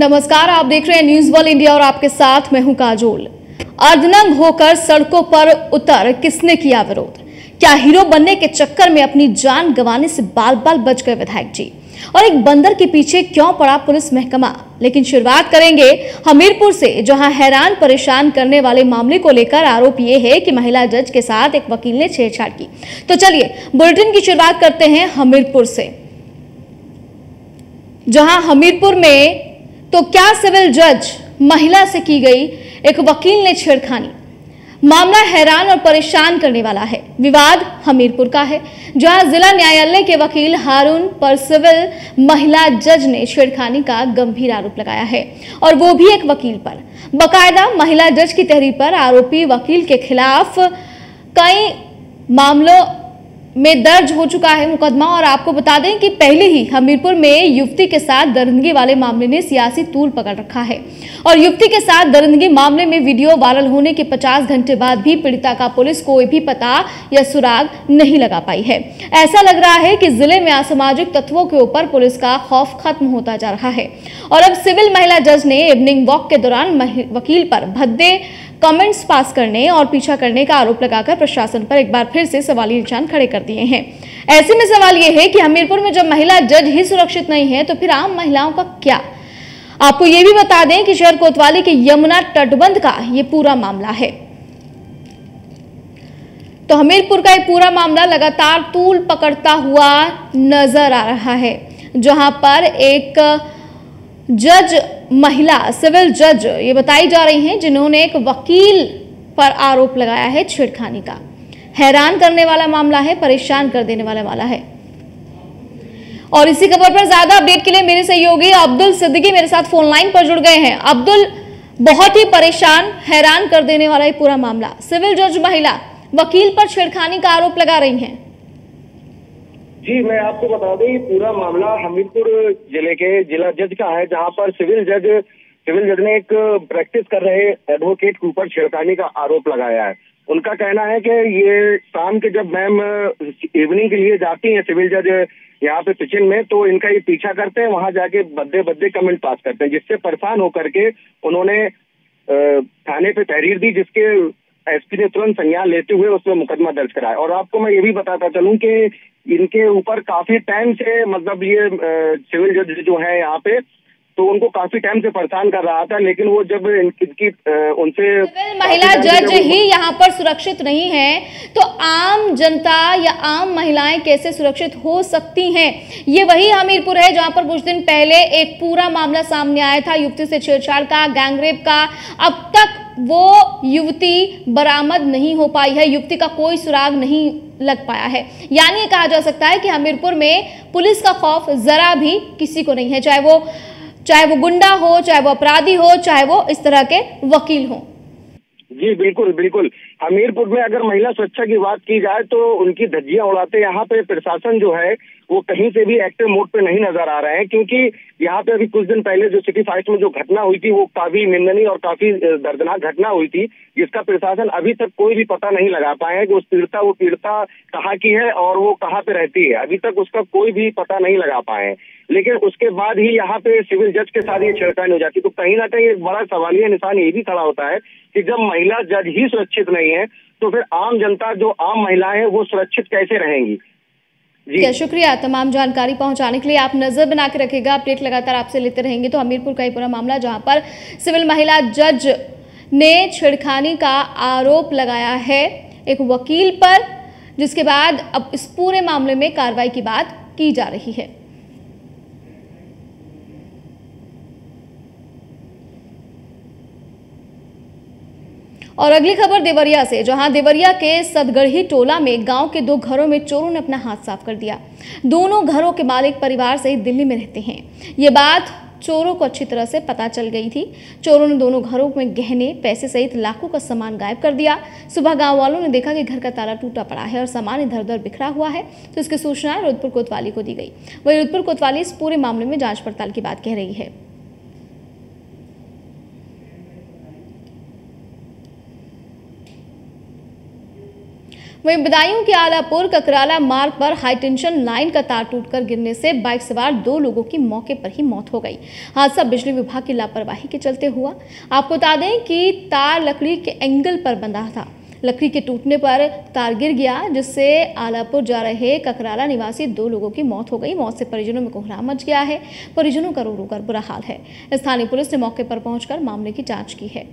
नमस्कार, आप देख रहे हैं न्यूज वर्ल्ड इंडिया और आपके साथ मैं हूं काजोल। अर्धनंग होकर सड़कों पर उतर किसने किया विरोध? क्या हीरो बनने के चक्कर में अपनी जान गंवाने से बाल बाल बच गए विधायक जी? और एक बंदर के पीछे क्यों पड़ा पुलिस महकमा? लेकिन शुरुआत करेंगे हमीरपुर से, जहां हैरान परेशान करने वाले मामले को लेकर आरोप ये है कि महिला जज के साथ एक वकील ने छेड़छाड़ की। तो चलिए बुलेटिन की शुरुआत करते हैं हमीरपुर से, जहां हमीरपुर में तो क्या सिविल जज महिला से की गई एक वकील ने छेड़खानी। मामला हैरान और परेशान करने वाला है। विवाद हमीरपुर का है, जहां जिला न्यायालय के वकील हारून पर सिविल महिला जज ने छेड़खानी का गंभीर आरोप लगाया है, और वो भी एक वकील पर। बकायदा महिला जज की तहरीर पर आरोपी वकील के खिलाफ कई मामलों में दर्ज हो चुका है मुकदमा। और आपको बता दें कि पहले ही हमीरपुर में युवती के साथ दरिंदगी वाले मामले ने सियासी तूल पकड़ रखा है, और युवती के साथ दरिंदगी मामले में वीडियो वायरल होने के 50 घंटे बाद भी पीड़िता का पुलिस कोई भी पता या सुराग नहीं लगा पाई है। ऐसा लग रहा है कि जिले में असामाजिक तत्वों के ऊपर पुलिस का खौफ खत्म होता जा रहा है। और अब सिविल महिला जज ने इवनिंग वॉक के दौरान वकील पर भद्दे कमेंट्स पास करने और पीछा करने का आरोप लगाकर प्रशासन पर एक बार फिर से सवालिया निशान खड़े कर दिए हैं। ऐसे में सवाल यह है कि हमीरपुर में जब महिला जज ही सुरक्षित नहीं है तो फिर आम महिलाओं का क्या? आपको यह भी बता दें कि शहर कोतवाली के यमुना तटबंध का यह पूरा मामला है। तो हमीरपुर का यह पूरा मामला लगातार तूल पकड़ता हुआ नजर आ रहा है, जहां पर एक जज महिला सिविल जज ये बताई जा रही हैं जिन्होंने एक वकील पर आरोप लगाया है छेड़खानी का। हैरान करने वाला मामला है, परेशान कर देने वाला मामला है। और इसी खबर पर ज्यादा अपडेट के लिए मेरे सहयोगी अब्दुल सिद्दीकी मेरे साथ फोन लाइन पर जुड़ गए हैं। अब्दुल, बहुत ही परेशान हैरान कर देने वाला ये पूरा मामला, सिविल जज महिला वकील पर छेड़खानी का आरोप लगा रही है। जी, मैं आपको बता दूं पूरा मामला हमीरपुर जिले के जिला जज का है, जहां पर सिविल जज ने एक प्रैक्टिस कर रहे एडवोकेट के ऊपर छेड़खानी का आरोप लगाया है। उनका कहना है कि ये शाम के जब मैम इवनिंग के लिए जाती हैं सिविल जज यहाँ पे किचन में, तो इनका ये पीछा करते हैं, वहां जाके बद्दे कमेंट पास करते हैं, जिससे परेशान होकर के उन्होंने थाने पे तहरीर दी, जिसके एसपी ने तुरंत संज्ञान लेते हुए उसमें मुकदमा दर्ज कराया। और आपको मैं ये भी बताता चलूं कि इनके ऊपर काफी टाइम से, मतलब ये सिविल जज जो है यहाँ पे, तो उनको काफी टाइम से परेशान कर रहा था, लेकिन वो जब इनकी उनसे महिला जज ही यहाँ पर सुरक्षित नहीं है तो आम जनता या आम महिलाएं कैसे सुरक्षित हो सकती हैं? ये वही हमीरपुर है जहाँ पर कुछ दिन पहले एक पूरा मामला सामने आया था युवती से छेड़छाड़ का, गैंगरेप का। अब तक वो युवती बरामद नहीं हो पाई है, युवती का कोई सुराग नहीं लग पाया है। यानी कहा जा सकता है कि हमीरपुर में पुलिस का खौफ जरा भी किसी को नहीं है, चाहे वो गुंडा हो, चाहे वो अपराधी हो, चाहे वो इस तरह के वकील हो। जी बिल्कुल बिल्कुल, हमीरपुर में अगर महिला सुरक्षा की बात की जाए तो उनकी धज्जियां उड़ाते यहाँ पे प्रशासन जो है वो कहीं से भी एक्टिव मोड पे नहीं नजर आ रहे हैं, क्योंकि यहाँ पे अभी कुछ दिन पहले जो सिटी फाइट में जो घटना हुई थी वो काफी निंदनीय और काफी दर्दनाक घटना हुई थी, जिसका प्रशासन अभी तक कोई भी पता नहीं लगा पाया है कि वो पीड़िता कहाँ की है और वो कहाँ पे रहती है। अभी तक उसका कोई भी पता नहीं लगा पाए, लेकिन उसके बाद ही यहाँ पे सिविल जज के साथ ये छेड़खानी हो जाती। तो कहीं ना कहीं एक बड़ा सवालिया निशान ये भी खड़ा होता है कि जब महिला जज ही सुरक्षित नहीं है तो फिर आम जनता, जो आम महिलाएं हैं, वो सुरक्षित कैसे रहेंगी? जी शुक्रिया, तमाम जानकारी पहुंचाने के लिए। आप नजर बना के रखेगा, अपडेट लगातार आपसे लेते रहेंगे। तो हमीरपुर का ही पूरा मामला, जहां पर सिविल महिला जज ने छेड़खानी का आरोप लगाया है एक वकील पर, जिसके बाद अब इस पूरे मामले में कार्रवाई की बात की जा रही है। और अगली खबर देवरिया से, जहां देवरिया के सदगढ़ी टोला में गांव के दो घरों में चोरों ने अपना हाथ साफ कर दिया। दोनों घरों के मालिक परिवार सहित दिल्ली में रहते हैं, ये बात चोरों को अच्छी तरह से पता चल गई थी। चोरों ने दोनों घरों में गहने, पैसे सहित लाखों का सामान गायब कर दिया। सुबह गांव वालों ने देखा कि घर का ताला टूटा पड़ा है और सामान इधर उधर बिखरा हुआ है, तो इसकी सूचना रुद्रपुर कोतवाली को दी गई। वही रुद्रपुर कोतवाली इस पूरे मामले में जांच पड़ताल की बात कह रही है। वहीं बदायूं के आलापुर ककराला मार्ग पर हाईटेंशन लाइन का तार टूटकर गिरने से बाइक सवार 2 लोगों की मौके पर ही मौत हो गई। हादसा बिजली विभाग की लापरवाही के चलते हुआ। आपको बता दें कि तार लकड़ी के एंगल पर बंधा था, लकड़ी के टूटने पर तार गिर गया, जिससे आलापुर जा रहे ककराला निवासी 2 लोगों की मौत हो गई। मौत से परिजनों में कोहराम मच गया है, परिजनों का रो रो कर बुरा हाल है। स्थानीय पुलिस ने मौके पर पहुंचकर मामले की जांच की है।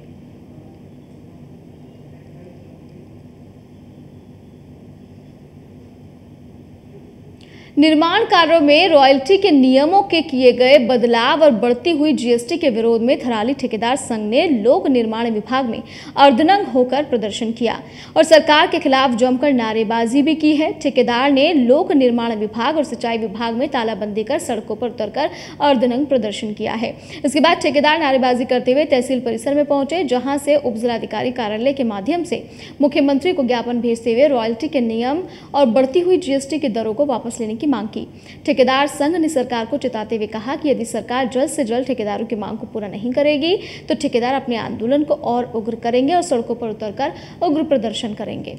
निर्माण कार्यों में रॉयल्टी के नियमों के किए गए बदलाव और बढ़ती हुई जीएसटी के विरोध में थराली ठेकेदार संघ ने लोक निर्माण विभाग में अर्धनंग होकर प्रदर्शन किया और सरकार के खिलाफ जमकर नारेबाजी भी की है। ठेकेदार ने लोक निर्माण विभाग और सिंचाई विभाग में तालाबंदी कर सड़कों पर उतरकर अर्धनंग प्रदर्शन किया है। इसके बाद ठेकेदार नारेबाजी करते हुए तहसील परिसर में पहुंचे, जहाँ से उप जिलाधिकारी कार्यालय के माध्यम से मुख्यमंत्री को ज्ञापन भेजते हुए रॉयल्टी के नियम और बढ़ती हुई जीएसटी की दरों को वापस लेने मांग की। ठेकेदार संघ ने सरकार को चेताते हुए कहा कि यदि सरकार जल्द से जल्द ठेकेदारों की मांग को पूरा नहीं करेगी तो ठेकेदार अपने आंदोलन को और उग्र करेंगे और सड़कों पर उतरकर उग्र प्रदर्शन करेंगे।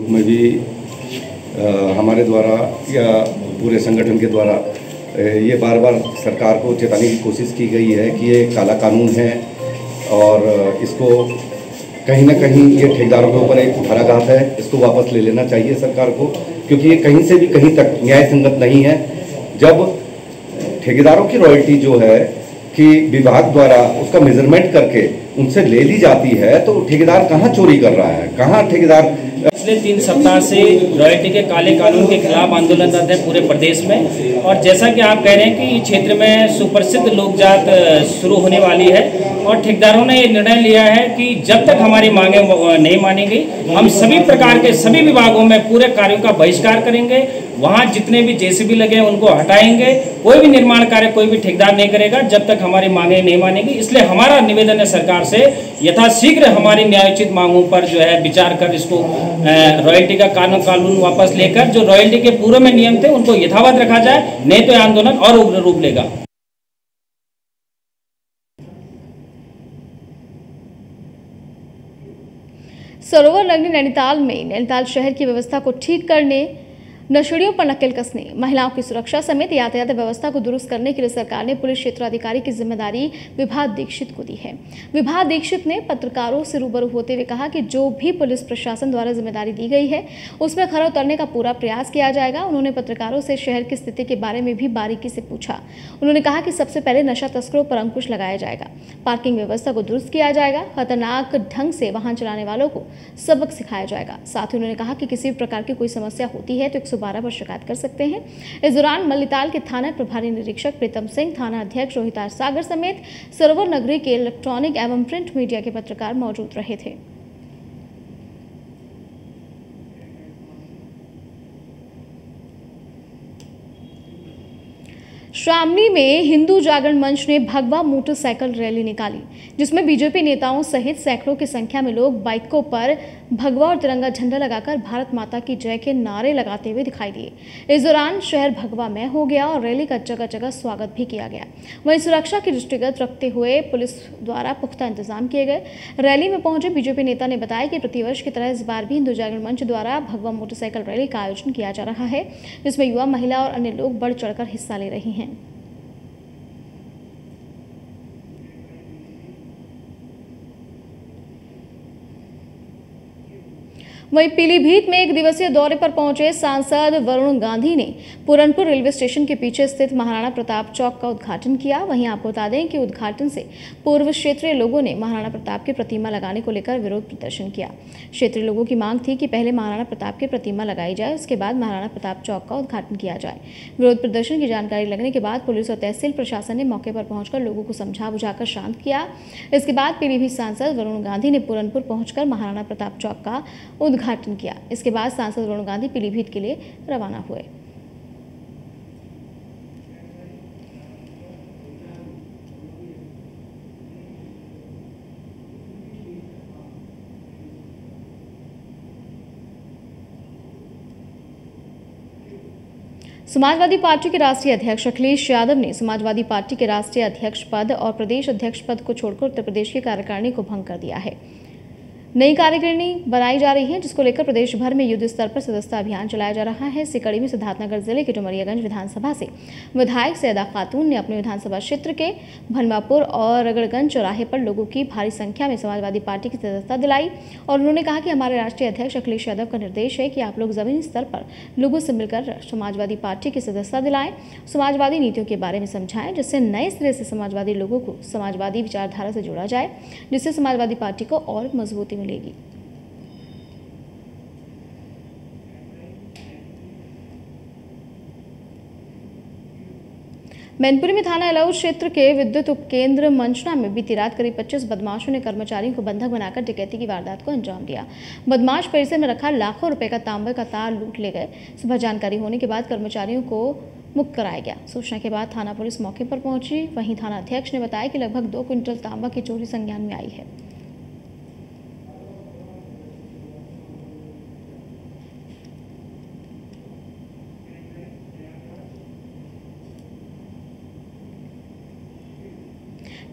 में भी हमारे द्वारा या पूरे संगठन के द्वारा ये बार बार सरकार को चेताने की कोशिश की गई है कि ये काला कानून है और इसको कहीं ना कहीं ये ठेकेदारों के ऊपर एक कुठाराघात है, इसको वापस ले लेना चाहिए सरकार को, क्योंकि ये कहीं से भी कहीं तक न्याय संगत नहीं है। जब ठेकेदारों की रॉयल्टी जो है कि विभाग द्वारा उसका मेजरमेंट करके उनसे ले ली जाती है, तो ठेकेदार कहाँ चोरी कर रहा है, कहाँ ठेकेदार। पिछले 3 सप्ताह से रॉयल्टी के काले कानून के खिलाफ आंदोलनरत है पूरे प्रदेश में, और जैसा कि आप कह रहे हैं कि इस क्षेत्र में सुप्रसिद्ध लोकजात शुरू होने वाली है और ठेकेदारों ने ये निर्णय लिया है कि जब तक हमारी मांगे नहीं मानी गई हम सभी प्रकार के सभी विभागों में पूरे कार्यों का बहिष्कार करेंगे। वहाँ जितने भी जेसीबी लगे उनको हटाएंगे, कोई भी निर्माण कार्य कोई भी ठेकेदार नहीं करेगा जब तक हमारी मांगे नहीं मानेगी। इसलिए हमारा निवेदन है सरकार से यथाशीघ्र हमारी न्यायोचित मांगों पर जो है विचार कर इसको रॉयल्टी का कानून वापस लेकर जो रॉयल्टी के पूर्व में नियम थे उनको यथावत रखा जाए, नहीं तो आंदोलन और उग्र रूप लेगा। सरोवर नगरी नैनीताल में नैनीताल शहर की व्यवस्था को ठीक करने, नशेड़ियों पर नकेल कसने, महिलाओं की सुरक्षा समेत यातायात व्यवस्था को दुरुस्त करने के लिए सरकार ने पुलिस क्षेत्राधिकारी की जिम्मेदारी विभा दीक्षित को दी है। विभा दीक्षित ने पत्रकारों से रूबरू होते हुए कहा कि जो भी पुलिस प्रशासन द्वारा जिम्मेदारी दी गई है उसमें खरा उतरने का पूरा प्रयास किया जाएगा। उन्होंने पत्रकारों से शहर की स्थिति के बारे में भी बारीकी से पूछा। उन्होंने कहा कि सबसे पहले नशा तस्करों पर अंकुश लगाया जाएगा, पार्किंग व्यवस्था को दुरुस्त किया जाएगा, खतरनाक ढंग से वाहन चलाने वालों को सबक सिखाया जाएगा। साथ ही उन्होंने कहा कि किसी भी प्रकार की कोई समस्या होती है तो 112 पर शिकायत कर सकते हैं। इस दौरान मलिताल के थाना प्रभारी निरीक्षक प्रीतम सिंह, थाना अध्यक्ष रोहितार सागर समेत सरोवर नगरी के इलेक्ट्रॉनिक एवं प्रिंट मीडिया के पत्रकार मौजूद रहे थे। श्रामी में हिंदू जागरण मंच ने भगवा मोटरसाइकिल रैली निकाली, जिसमें बीजेपी नेताओं सहित सैकड़ों की संख्या में लोग बाइकों पर भगवा और तिरंगा झंडा लगाकर भारत माता की जय के नारे लगाते हुए दिखाई दिए। इस दौरान शहर भगवामय हो गया और रैली का जगह जगह स्वागत भी किया गया। वहीं सुरक्षा के दृष्टिगत रखते हुए पुलिस द्वारा पुख्ता इंतजाम किए गए। रैली में पहुंचे बीजेपी नेता ने बताया कि प्रतिवर्ष की तरह इस बार भी हिंदू जागरण मंच द्वारा भगवा मोटरसाइकिल रैली का आयोजन किया जा रहा है, जिसमें युवा, महिला और अन्य लोग बढ़ चढ़कर हिस्सा ले रहे हैं। वहीं पीलीभीत में एक दिवसीय दौरे पर पहुंचे सांसद वरुण गांधी ने पूरनपुर रेलवे स्टेशन के पीछे स्थित महाराणा प्रताप चौक का उद्घाटन किया। वहीं आपको बता दें कि उद्घाटन से पूर्व क्षेत्रीय लोगों ने महाराणा प्रताप की प्रतिमा लगाने को लेकर विरोध प्रदर्शन किया। क्षेत्रीय लोगों की मांग थी कि पहले महाराणा प्रताप की प्रतिमा लगाई जाए, उसके बाद महाराणा प्रताप चौक का उद्घाटन किया जाए। विरोध प्रदर्शन की जानकारी लगने के बाद पुलिस और तहसील प्रशासन ने मौके पर पहुंचकर लोगों को समझा बुझाकर शांत किया। इसके बाद पीलीभीत सांसद वरुण गांधी ने पूरनपुर पहुंचकर महाराणा प्रताप चौक का उद्घाटन किया। इसके बाद सांसद वरुण गांधी पीलीभीत के लिए रवाना हुए। समाजवादी पार्टी के राष्ट्रीय अध्यक्ष अखिलेश यादव ने समाजवादी पार्टी के राष्ट्रीय अध्यक्ष पद और प्रदेश अध्यक्ष पद को छोड़कर उत्तर प्रदेश की कार्यकारिणी को भंग कर दिया है। नई कार्यकारिणी बनाई जा रही है, जिसको लेकर प्रदेश भर में युद्ध स्तर पर सदस्यता अभियान चलाया जा रहा है। इसी कड़ी में सिद्धार्थनगर जिले के डुमरियागंज विधानसभा से विधायक सैदा खातून ने अपने विधानसभा क्षेत्र के भनवापुर और रगड़गंज चौराहे पर लोगों की भारी संख्या में समाजवादी पार्टी की सदस्यता दिलाई और उन्होंने कहा कि हमारे राष्ट्रीय अध्यक्ष अखिलेश यादव का निर्देश है कि आप लोग जमीनी स्तर पर लोगों से मिलकर समाजवादी पार्टी की सदस्यता दिलाएं, समाजवादी नीतियों के बारे में समझाएं, जिससे नए सिरे से समाजवादी लोगों को समाजवादी विचारधारा से जोड़ा जाए, जिससे समाजवादी पार्टी को और मजबूती मिलेगी। मैनपुरी में थाना एलाऊ क्षेत्र के विद्युत उपकेंद्र मंचना में बीती रात करीब 25 बदमाशों ने कर्मचारियों को बंधक बनाकर डकैती की वारदात को अंजाम दिया। बदमाश परिसर में रखा लाखों रुपए का तांबे का तार लूट ले गए। सुबह जानकारी होने के बाद कर्मचारियों को मुक्त कराया गया। सूचना के बाद थाना पुलिस मौके पर पहुंची। वहीं थाना अध्यक्ष ने बताया कि लगभग 2 क्विंटल तांबा की चोरी संज्ञान में आई है।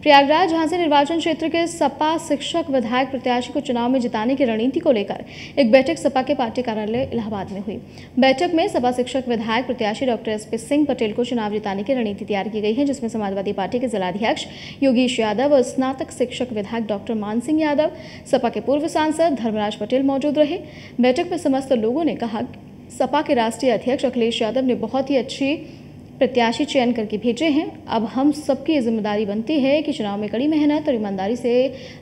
प्रयागराज झांसी निर्वाचन क्षेत्र के सपा शिक्षक विधायक प्रत्याशी को चुनाव में जिताने की रणनीति को लेकर एक बैठक सपा के पार्टी कार्यालय इलाहाबाद में हुई। बैठक में सपा शिक्षक विधायक प्रत्याशी डॉक्टर एसपी सिंह पटेल को चुनाव जिताने की रणनीति तैयार की गई है, जिसमें समाजवादी पार्टी के जिलाध्यक्ष योगेश यादव और स्नातक शिक्षक विधायक डॉक्टर मान सिंह यादव, सपा के पूर्व सांसद धर्मराज पटेल मौजूद रहे। बैठक में समस्त लोगों ने कहा सपा के राष्ट्रीय अध्यक्ष अखिलेश यादव ने बहुत ही अच्छी प्रत्याशी चयन करके भेजे हैं। अब हम सबकी जिम्मेदारी बनती है कि चुनाव में कड़ी मेहनत और ईमानदारी से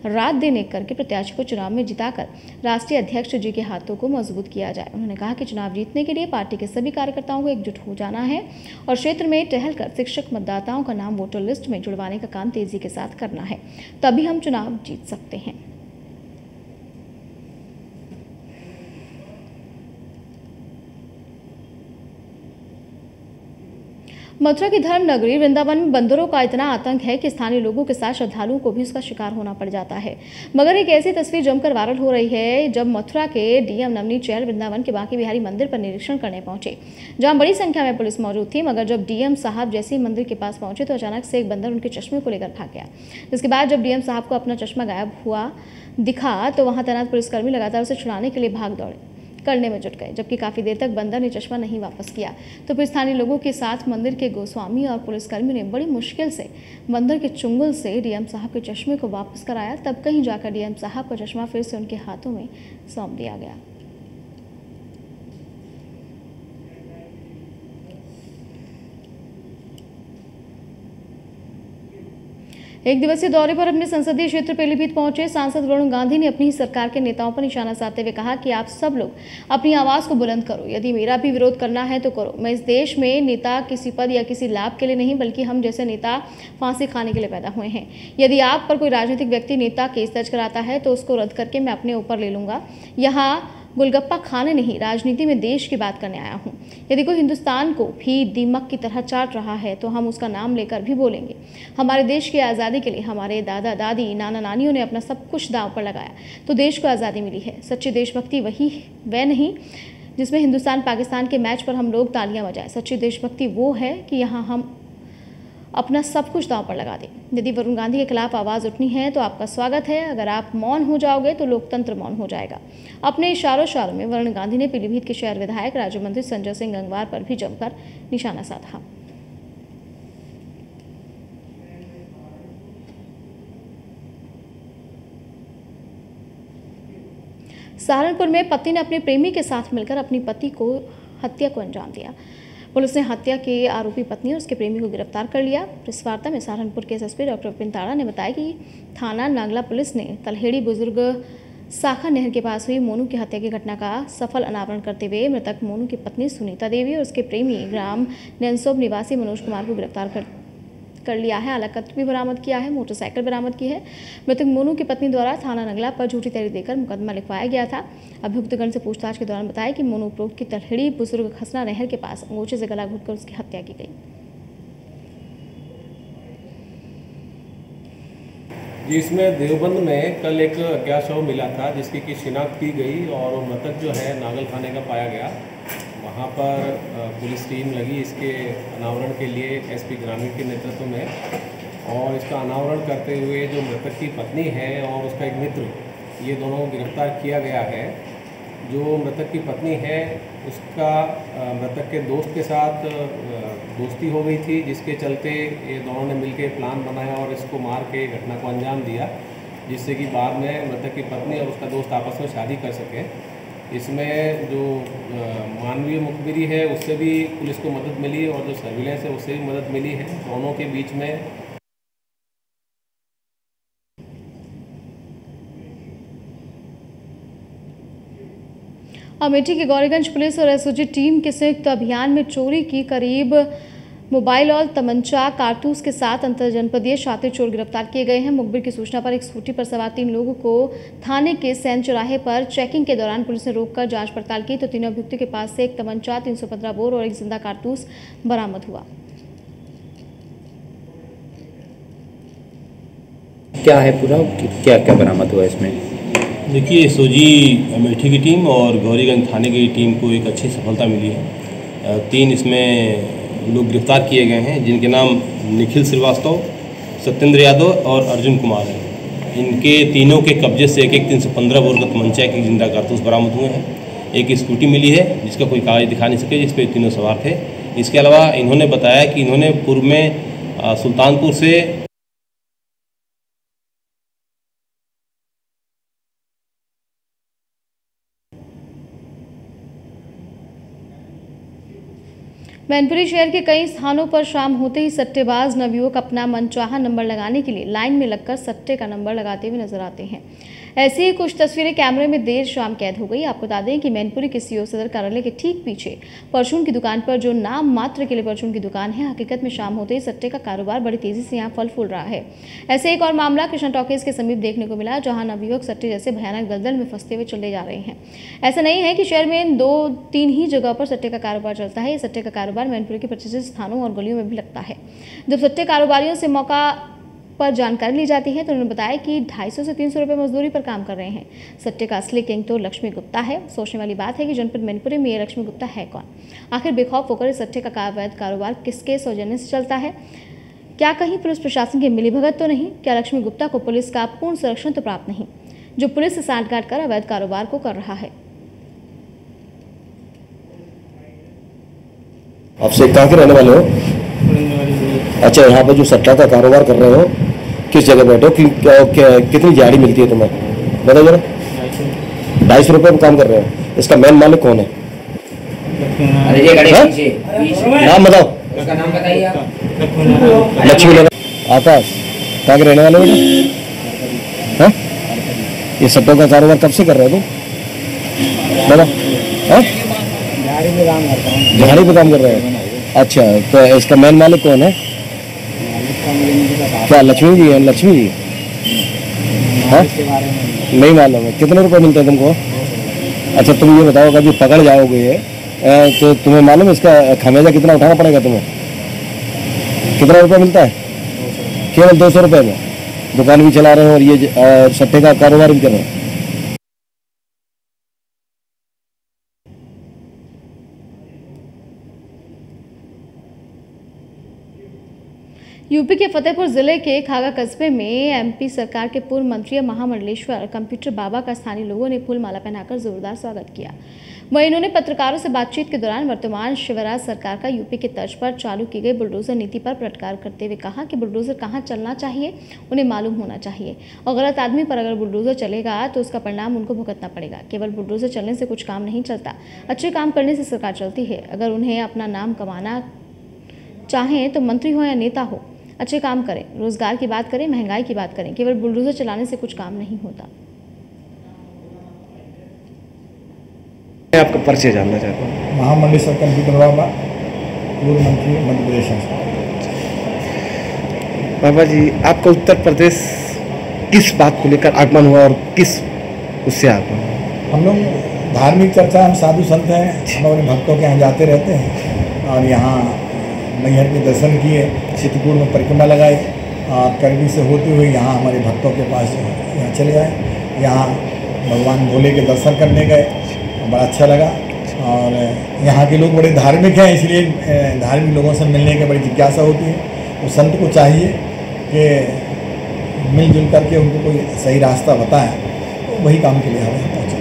रात दिन एक करके प्रत्याशी को चुनाव में जिताकर राष्ट्रीय अध्यक्ष जी के हाथों को मजबूत किया जाए। उन्होंने कहा कि चुनाव जीतने के लिए पार्टी के सभी कार्यकर्ताओं को एकजुट हो जाना है और क्षेत्र में टहल कर शिक्षक मतदाताओं का नाम वोटर लिस्ट में जुड़वाने का काम तेजी के साथ करना है, तभी हम चुनाव जीत सकते हैं। मथुरा की धर्म नगरी वृंदावन में बंदरों का इतना आतंक है कि स्थानीय लोगों के साथ श्रद्धालुओं को भी उसका शिकार होना पड़ जाता है। मगर एक ऐसी तस्वीर जमकर वायरल हो रही है जब मथुरा के डीएम नवनी चैल वृंदावन के बांके बिहारी मंदिर पर निरीक्षण करने पहुंचे, जहां बड़ी संख्या में पुलिस मौजूद थी। मगर जब डीएम साहब जैसे ही मंदिर के पास पहुंचे तो अचानक से एक बंदर उनके चश्मे को लेकर भाग गया। इसके बाद जब डीएम साहब को अपना चश्मा गायब हुआ दिखा तो वहां तैनात पुलिसकर्मी लगातार उसे छुड़ाने के लिए भाग दौड़े करने में जुट गए, जबकि काफी देर तक बंदर ने चश्मा नहीं वापस किया। तो फिर स्थानीय लोगों के साथ मंदिर के गोस्वामी और पुलिसकर्मियों ने बड़ी मुश्किल से बंदर के चुंगल से डीएम साहब के चश्मे को वापस कराया। तब कहीं जाकर डीएम साहब का चश्मा फिर से उनके हाथों में सौंप दिया गया। एक दिवसीय दौरे पर अपने संसदीय क्षेत्र पीलीभीत पहुंचे सांसद वरुण गांधी ने अपनी ही सरकार के नेताओं पर निशाना साधते हुए कहा कि आप सब लोग अपनी आवाज़ को बुलंद करो, यदि मेरा भी विरोध करना है तो करो। मैं इस देश में नेता किसी पद या किसी लाभ के लिए नहीं, बल्कि हम जैसे नेता फांसी खाने के लिए पैदा हुए हैं। यदि आप पर कोई राजनीतिक व्यक्ति नेता केस दर्ज कराता है तो उसको रद्द करके मैं अपने ऊपर ले लूँगा। यहाँ गोलगप्पा खाने नहीं, राजनीति में देश की बात करने आया हूँ। यदि कोई हिंदुस्तान को भी दीमक की तरह चाट रहा है तो हम उसका नाम लेकर भी बोलेंगे। हमारे देश की आज़ादी के लिए हमारे दादा दादी नाना नानियों ने अपना सब कुछ दांव पर लगाया तो देश को आज़ादी मिली है। सच्ची देशभक्ति वह नहीं जिसमें हिंदुस्तान पाकिस्तान के मैच पर हम लोग तालियाँ बजाएं। सच्ची देशभक्ति वो है कि यहाँ हम अपना सब कुछ दांव पर लगा दें। यदि वरुण गांधी के खिलाफ आवाज़ उठनी है तो आपका स्वागत है। अगर आप मौन हो जाओगे तो लोकतंत्र मौन हो जाएगा। अपने इशारों में वरुण गांधी ने पीलीभीत के शहर विधायक राज्य मंत्री संजय सिंह गंगवार पर भी जमकर निशाना साधा। सहारनपुर में पति ने अपने प्रेमी के साथ मिलकर अपनी पति को हत्या को अंजाम दिया। पुलिस ने हत्या के आरोपी पत्नी और उसके प्रेमी को गिरफ्तार कर लिया। प्रेसवार्ता में सहारनपुर के एसएसपी डॉक्टर पिंताड़ा ने बताया कि थाना नांगला पुलिस ने तलहेड़ी बुजुर्ग साखा नहर के पास हुई मोनू की हत्या की घटना का सफल अनावरण करते हुए मृतक मोनू की पत्नी सुनीता देवी और उसके प्रेमी ग्राम नैनसोब निवासी मनोज कुमार को गिरफ्तार कर लिया है। अलग भी बरामद किया है, मोटरसाइकिल बरामद की है। मृतक मोनू की पत्नी द्वारा थाना नगला पर झूठी तहरीर देकर मुकदमा लिखवाया गया था। अभियुक्तगण से पूछताछ के दौरान बताया कि मोनू उपरोक्त की तलहेड़ी बुजुर्ग खसना नहर के पास अंगोछे से गला घोटकर उसकी हत्या की गई। इसमें देवबंद में कल एक अज्ञात शव मिला था जिसकी की शिनाख्त की गई और मृतक जो है नागल थाने का पाया गया। वहाँ पर पुलिस टीम लगी इसके अनावरण के लिए एसपी ग्रामीण के नेतृत्व में, और इसका अनावरण करते हुए जो मृतक की पत्नी है और उसका एक मित्र ये दोनों गिरफ्तार किया गया है। जो मृतक की पत्नी है उसका मृतक के दोस्त के साथ दोस्ती हो गई थी, जिसके चलते ये दोनों ने मिलकर प्लान बनाया और इसको मार के घटना को अंजाम दिया, जिससे कि बाद में मृतक की पत्नी और उसका दोस्त आपस में शादी कर सके। इसमें जो मानवीय मुखबिरी है उससे भी पुलिस को मदद मिली और जो सर्विलेंस है उससे भी मदद मिली है। दोनों के बीच में अमेठी के गौरीगंज पुलिस और एसओजी टीम के संयुक्त अभियान में चोरी की करीब मोबाइल और तमंचा कारतूस के साथ अंतरजनपदीय शातिर चोर गिरफ्तार किए गए हैं। मुखबिर की सूचना पर एक स्कूटी पर सवार 3 लोगों को थाने के सैन चौराहे पर चेकिंग के दौरान पुलिस ने रोककर जांच पड़ताल की तो 3 अभियुक्तों के पास से एक तमंचा, 315 बोर और एक जिंदा कारतूस बरामद हुआ। क्या है पूरा, क्या क्या बरामद हुआ इसमें? देखिए, एसओजी अमेठी की टीम और गौरीगंज थाने की टीम को एक अच्छी सफलता मिली है। 3 इसमें लोग गिरफ्तार किए गए हैं, जिनके नाम निखिल श्रीवास्तव, सत्येंद्र यादव और अर्जुन कुमार हैं। इनके तीनों के कब्जे से एक 315 बोर का तमंचा, एक जिंदा कारतूस बरामद हुए हैं। एक स्कूटी मिली है जिसका कोई कागज दिखा नहीं सके, जिस पे तीनों सवार थे। इसके अलावा इन्होंने बताया कि इन्होंने पूर्व में सुल्तानपुर से मैनपुरी शहर के कई स्थानों पर शाम होते ही सट्टेबाज नवयुवक अपना मनचाहा नंबर लगाने के लिए लाइन में लगकर सट्टे का नंबर लगाते हुए नजर आते हैं। ऐसी ही कुछ तस्वीरें कैमरे में देर शाम कैद हो गई। आपको बता दें कि मैनपुरी के सीओ सदर कार्यालय के ठीक पीछे परचून की दुकान पर, जो नाम मात्र के लिए परचून की दुकान है, हकीकत में शाम होते ही सट्टे का कारोबार बड़ी तेजी से यहाँ फल फूल रहा है। ऐसे एक और मामला कृष्णा टॉकीज के समीप देखने को मिला, जहाँ नवयुवक सट्टे जैसे भयानक दलदल में फंसते हुए चले जा रहे हैं। ऐसा नहीं है कि शहर में 2-3 ही जगह पर सट्टे का कारोबार चलता है। सट्टे का कारोबार मैनपुरी के 25 स्थानों और गलियों में भी लगता है। जब सट्टे कारोबारियों से मौका पर जानकारी ली जाती है तो उन्होंने बताया कि 250 से 300 रुपए मजदूरी पर काम कर रहे हैं। सट्टे का असली किंग तो लक्ष्मी गुप्ता है। सोचने वाली बात है कि जनपद मैनपुरी में ये लक्ष्मी गुप्ता है कौन? आखिर बेखौफ होकर इस सट्टे का अवैध कारोबार किसके सौजन्य से चलता है? क्या कहीं पुलिस प्रशासन की मिलीभगत तो नहीं? क्या लक्ष्मी गुप्ता को पुलिस का पूर्ण संरक्षण तो प्राप्त नहीं, जो पुलिस से सांठगांठ कर अवैध कारोबार को कर रहा है? आपसे कहाँ के रहने वाले हो? अच्छा, यहाँ पर जो सट्टा का कारोबार कर रहे हो, किस जगह बैठे हो? कितनी दिहाड़ी मिलती है तुम्हें? बताओ जरा। 250 रुपये में काम कर रहे हो। इसका मेन मालिक कौन है? नाम बताओ। लक्ष्मी नगर। आकाश, कहाँ के रहने वाले हो बेटा? ये सट्टों का कारोबार कब से कर रहे हो तुम? बताओ। झाड़ी पे काम कर रहे हो। अच्छा, तो इसका मेन मालिक कौन है? क्या लक्ष्मी जी है? लक्ष्मी जी नहीं मालूम है। कितने रुपए मिलते हैं तुमको? अच्छा, तुम ये बताओ अगर पकड़ जाओगे तो तुम्हें मालूम है इसका खमेजा कितना उठाना पड़ेगा तुम्हें? कितना रुपए मिलता है? केवल 200 रुपये में दुकान भी चला रहे हो और ये सट्टे का कारोबार भी कर रहे हो। यूपी के फतेहपुर जिले के खागा कस्बे में एमपी सरकार के पूर्व मंत्री महामंडलेश्वर कंप्यूटर बाबा का स्थानीय लोगों ने फूल माला पहनाकर जोरदार स्वागत किया। वहीं इन्होंने पत्रकारों से बातचीत के दौरान वर्तमान शिवराज सरकार का यूपी के तर्ज पर चालू की गई बुलडोजर नीति पर फटकार करते हुए कहा कि बुलडोजर कहाँ चलना चाहिए उन्हें मालूम होना चाहिए और गलत आदमी पर अगर बुलडोजर चलेगा तो उसका परिणाम उनको भुगतना पड़ेगा। केवल बुलडोजर चलने से कुछ काम नहीं चलता, अच्छे काम करने से सरकार चलती है। अगर उन्हें अपना नाम कमाना चाहें तो मंत्री हो या नेता हो, अच्छे काम करें, रोजगार की बात करें, महंगाई की बात करें। केवल बुलडोजर चलाने से कुछ काम नहीं होता। मैं आपका परिचय जानना चाहता हूँ। महामंडलेश्वर कंप्यूटर बाबा, पूर्व मंत्री मध्य प्रदेश। बाबा जी, आपका उत्तर प्रदेश किस बात को लेकर आगमन हुआ और किस उससे आगमन? हम लोग धार्मिक चर्चा, हम साधु संत हैं, हम अपने भक्तों के यहाँ जाते रहते हैं और यहाँ नैहर के दर्शन किए, चित्रकूट में परिक्रमा लगाई और करवी से होते हुए यहाँ हमारे भक्तों के पास यहाँ चले आए। यहाँ भगवान भोले के दर्शन करने गए, बड़ा अच्छा लगा और यहाँ के लोग बड़े धार्मिक हैं, इसलिए धार्मिक लोगों से मिलने की बड़ी जिज्ञासा होती है। वो संत को चाहिए कि मिलजुल करके उनको कोई सही रास्ता बताएं। वही काम के लिए हम पहुंचे।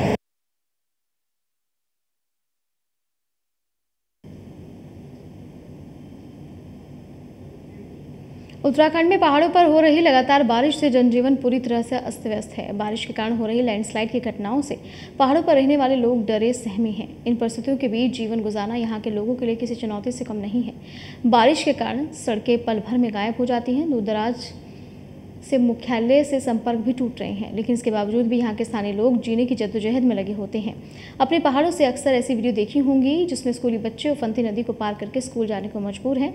उत्तराखंड में पहाड़ों पर हो रही लगातार बारिश से जनजीवन पूरी तरह से अस्त व्यस्त है। बारिश के कारण हो रही लैंडस्लाइड की घटनाओं से पहाड़ों पर रहने वाले लोग डरे सहमे हैं। इन परिस्थितियों के बीच जीवन गुजारना यहां के लोगों के लिए किसी चुनौती से कम नहीं है। बारिश के कारण सड़कें पल भर में गायब हो जाती हैं। दूर दराज से मुख्यालय से संपर्क भी टूट रहे हैं, लेकिन इसके बावजूद भी यहाँ के स्थानीय लोग जीने की जद्दोजहद में लगे होते हैं। अपने पहाड़ों से अक्सर ऐसी वीडियो देखी होंगी जिसमें स्कूली बच्चे उफनती नदी को पार करके स्कूल जाने को मजबूर हैं।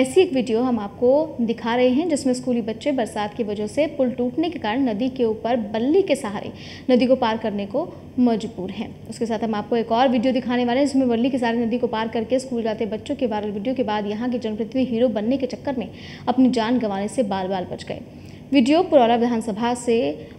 ऐसी एक वीडियो हम आपको दिखा रहे हैं जिसमें स्कूली बच्चे बरसात की वजह से पुल टूटने के कारण नदी के ऊपर बल्ली के सहारे नदी को पार करने को मजबूर हैं। उसके साथ हम आपको एक और वीडियो दिखाने वाले हैं जिसमें बल्ली के सहारे नदी को पार करके स्कूल जाते बच्चों के वायरल वीडियो के बाद यहाँ के जनप्रतिनिधि हीरो बनने के चक्कर में अपनी जान गंवाने से बाल बाल बच गए। वीडियो पुरौला विधानसभा से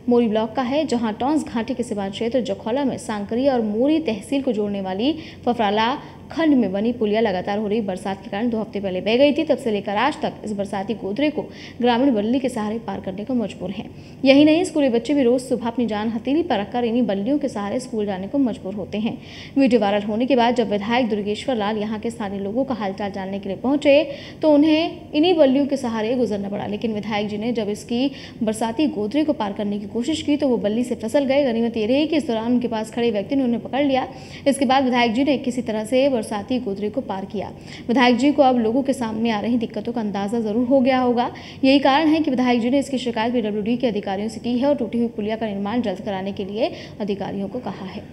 मोरी ब्लॉक का है, जहां टोंस घाटी के सिवान क्षेत्र जखौला में सांकरिया और मोरी तहसील को जोड़ने वाली फफराला खंड में बनी पुलिया लगातार हो रही बरसात के कारण 2 हफ्ते पहले बह गई थी। तब से लेकर आज तक इस बरसाती गोदरे को ग्रामीण बल्ली के सहारे पार करने को मजबूर हैं। यही नहीं, स्कूली बच्चे भी रोज सुबह अपनी जान हथेली पर रखकर इन्हीं बल्लियों के सहारे स्कूल जाने को मजबूर होते हैं। वीडियो वायरल होने के बाद जब विधायक दुर्गेश्वर लाल यहाँ के स्थानीय लोगों का हालचाल जानने के लिए पहुंचे तो उन्हें इन्हीं बल्लियों के सहारे गुजरना पड़ा, लेकिन विधायक जी ने जब इसकी बरसाती गोदरे को पार करने की कोशिश की तो वो बल्ली से फिसल गए। गनीमत ये रही कि इस दौरान उनके पास खड़े व्यक्ति ने उन्हें पकड़ लिया। इसके बाद विधायक जी ने किसी तरह से बरसाती गोदरे को पार किया। विधायक जी को अब लोगों के सामने आ रही दिक्कतों का अंदाजा जरूर हो गया होगा। यही कारण है कि विधायक जी ने इसकी शिकायत पीडब्ल्यूडी के अधिकारियों से की है और टूटी हुई पुलिया का निर्माण जल्द कराने के लिए अधिकारियों को कहा है।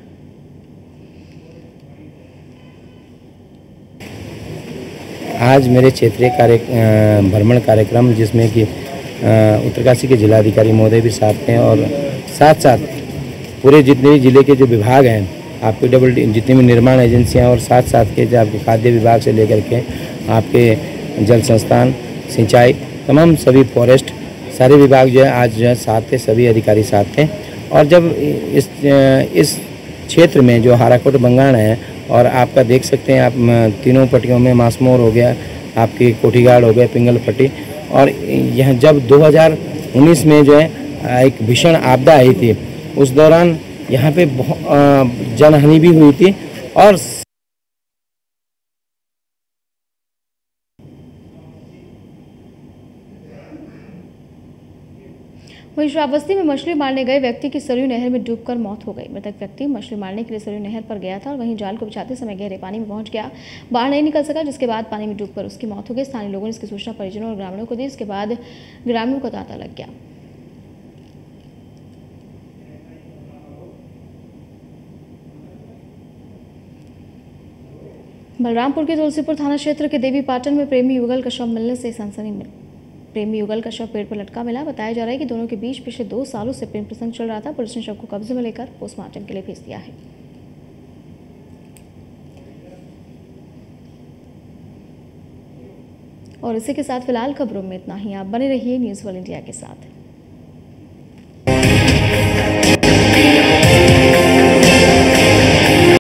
आज मेरे क्षेत्रीय भ्रमण कार्यक्रम जिसमें कि उत्तरकाशी के जिलाधिकारी महोदय भी साथ हैं और साथ साथ पूरे जितने भी जिले के जो विभाग हैं, आपके डबल जितनी भी निर्माण एजेंसियां और साथ साथ के जो आपके खाद्य विभाग से लेकर के आपके जल संस्थान, सिंचाई, तमाम सभी फॉरेस्ट, सारे विभाग जो है आज जो है साथ थे, सभी अधिकारी साथ थे। और जब इस क्षेत्र में जो हाराकोट बंगाण है और आपका देख सकते हैं आप तीनों पट्टियों में मासमोर हो गया, आपकी कोठीगाड़ हो गया, पिंगल पट्टी, और यह जब 2019 में जो है एक भीषण आपदा आई थी उस दौरान यहाँ पे जनहानि भी हुई थी। और वहीं श्रावस्ती में मछली मारने गए व्यक्ति की सरयू नहर में डूबकर मौत हो गई। मृतक व्यक्ति मछली मारने के लिए सरयू नहर पर गया था और वहीं जाल को बिछाते समय गहरे पानी में पहुंच गया, बाहर नहीं निकल सका, जिसके बाद पानी में डूबकर उसकी मौत हो गई। स्थानीय लोगों ने इसकी सूचना परिजनों और ग्रामीणों को दी, इसके बाद ग्रामीणों को तांता लग गया। बलरामपुर के तुलसीपुर थाना क्षेत्र के देवी पाटन में प्रेमी युगल का शव मिलने से सनसनी मिली। प्रेमी युगल का शव पेड़ पर लटका मिला। बताया जा रहा है कि दोनों के बीच पिछले 2 सालों से प्रेम प्रसंग चल रहा था। पुलिस ने शव को कब्जे में लेकर पोस्टमार्टम के लिए भेज दिया है। और इसी के साथ फिलहाल खबरों में इतना ही। आप बने रहिए न्यूज वर्ल्ड इंडिया के साथ।